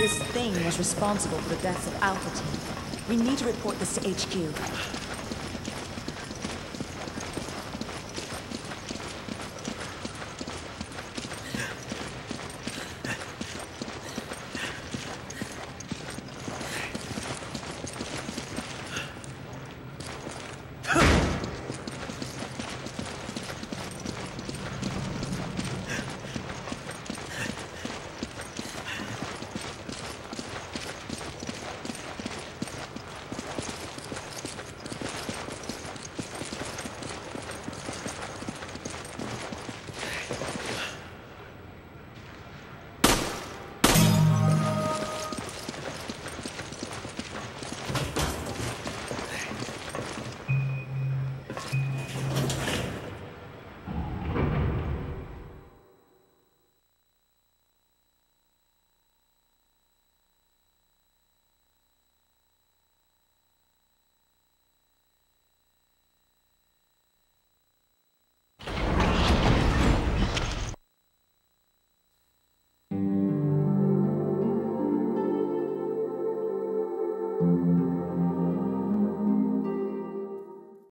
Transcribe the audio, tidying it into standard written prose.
This thing was responsible for the deaths of Alpha Team. We need to report this to HQ.